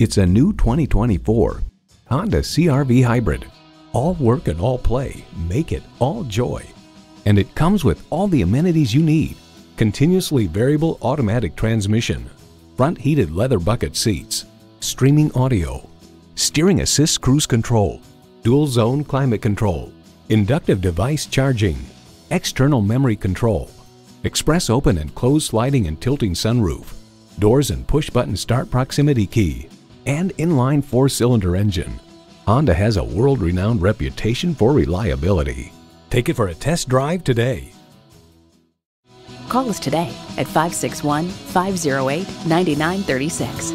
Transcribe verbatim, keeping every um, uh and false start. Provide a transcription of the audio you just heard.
It's a new twenty twenty-four Honda C R V Hybrid. All work and all play, make it all joy. And it comes with all the amenities you need. Continuously variable automatic transmission, front heated leather bucket seats, streaming audio, steering assist cruise control, dual zone climate control, inductive device charging, external memory control, express open and close sliding and tilting sunroof, doors and push button start proximity key, and inline four-cylinder engine. Honda has a world-renowned reputation for reliability. Take it for a test drive today. Call us today at five six one, five oh eight, nine nine three six.